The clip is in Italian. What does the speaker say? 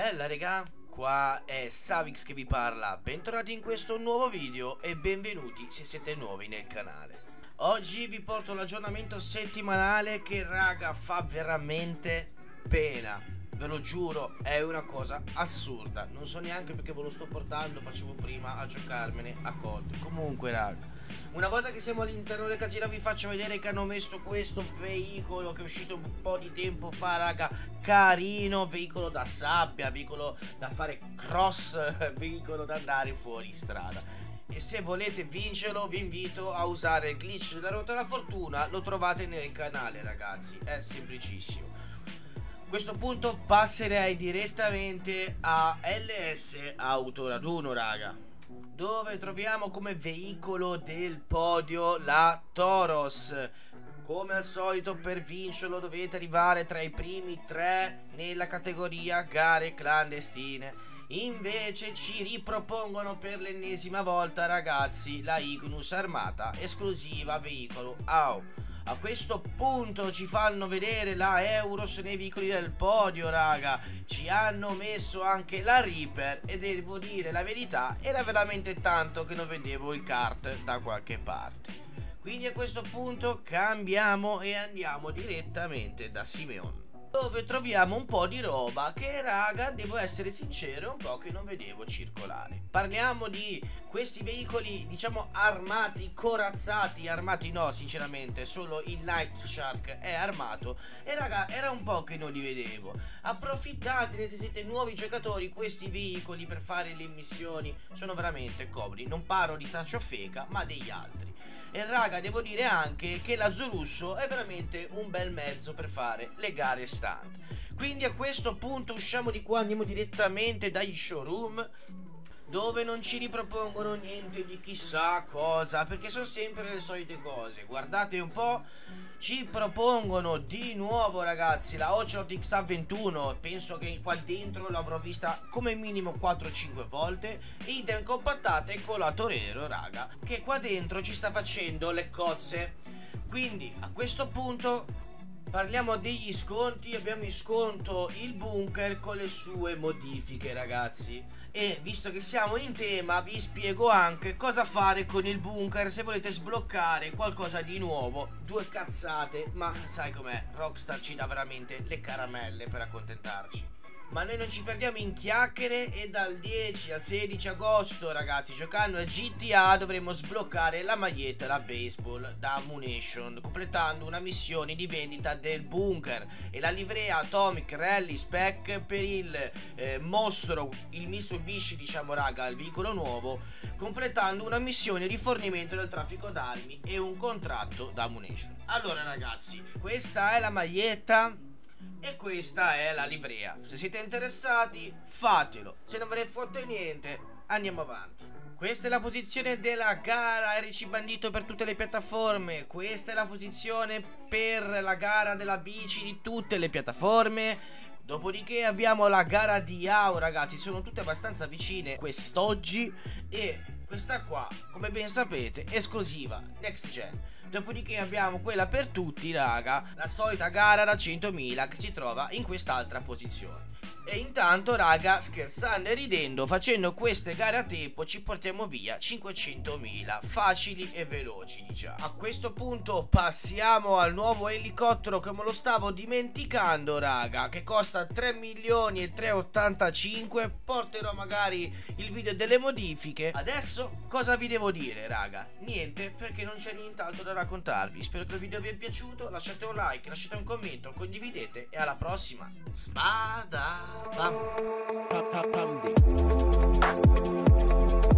Bella raga, qua è Savix che vi parla, bentornati in questo nuovo video e benvenuti se siete nuovi nel canale. Oggi vi porto l'aggiornamento settimanale che raga fa veramente pena. Ve lo giuro, è una cosa assurda. Non so neanche perché ve lo sto portando, facevo prima a giocarmene a COD. Comunque raga, una volta che siamo all'interno del casino vi faccio vedere che hanno messo questo veicolo che è uscito un po' di tempo fa raga. Carino, veicolo da sabbia, veicolo da fare cross, veicolo da andare fuori strada. E se volete vincerlo vi invito a usare il glitch della ruota della fortuna. Lo trovate nel canale ragazzi, è semplicissimo. A questo punto passerei direttamente a LS Autoraduno raga, dove troviamo come veicolo del podio la Toros. Come al solito per vincerlo dovete arrivare tra i primi tre nella categoria gare clandestine. Invece ci ripropongono per l'ennesima volta ragazzi la Ignus armata esclusiva veicolo AU. A questo punto ci fanno vedere la Euros nei veicoli del podio raga. Ci hanno messo anche la Reaper e devo dire la verità, era veramente tanto che non vedevo il kart da qualche parte. Quindi a questo punto cambiamo e andiamo direttamente da Simeon, dove troviamo un po' di roba che raga, devo essere sincero, un po' che non vedevo circolare. Parliamo di questi veicoli diciamo armati, corazzati. Armati no, sinceramente, solo il Night Shark è armato. E raga, era un po' che non li vedevo. Approfittatene se siete nuovi giocatori, questi veicoli per fare le missioni sono veramente comodi. Non parlo di Tacciofeca ma degli altri. E raga, devo dire anche che l'Azzorusso è veramente un bel mezzo per fare le gare stunt. Quindi a questo punto usciamo di qua, andiamo direttamente dagli showroom, dove non ci ripropongono niente di chissà cosa, perché sono sempre le solite cose. Guardate un po', ci propongono di nuovo ragazzi la Ocelot XA21. Penso che qua dentro l'avrò vista come minimo 4-5 volte. Idem compattate con la Torero raga, che qua dentro ci sta facendo le cozze. Quindi a questo punto parliamo degli sconti. Abbiamo in sconto il bunker con le sue modifiche ragazzi, e visto che siamo in tema vi spiego anche cosa fare con il bunker se volete sbloccare qualcosa di nuovo. Due cazzate, ma sai com'è, Rockstar ci dà veramente le caramelle per accontentarci. Ma noi non ci perdiamo in chiacchiere e dal 10 al 16 agosto ragazzi, giocando a GTA, dovremo sbloccare la maglietta da baseball da Munition, completando una missione di vendita del bunker, e la livrea Atomic Rally Spec per il mostro, il Mitsubishi diciamo raga, il veicolo nuovo, completando una missione di fornimento del traffico d'armi e un contratto da Munition. Allora ragazzi, questa è la maglietta e questa è la livrea. Se siete interessati fatelo, se non ve ne fotte niente andiamo avanti. Questa è la posizione della gara RC Bandito per tutte le piattaforme. Questa è la posizione per la gara della bici di tutte le piattaforme. Dopodiché abbiamo la gara di AU ragazzi, sono tutte abbastanza vicine quest'oggi. E questa qua, come ben sapete, esclusiva Next Gen. Dopodiché abbiamo quella per tutti raga, la solita gara da 100.000 che si trova in quest'altra posizione. E intanto raga, scherzando e ridendo, facendo queste gare a tempo ci portiamo via 500.000 facili e veloci diciamo. A questo punto passiamo al nuovo elicottero che me lo stavo dimenticando raga, che costa 3.385.000. Porterò magari il video delle modifiche. Adesso cosa vi devo dire raga? Niente, perché non c'è nient'altro da raccontarvi. Spero che il video vi è piaciuto, lasciate un like, lasciate un commento, condividete e alla prossima. Spada bam.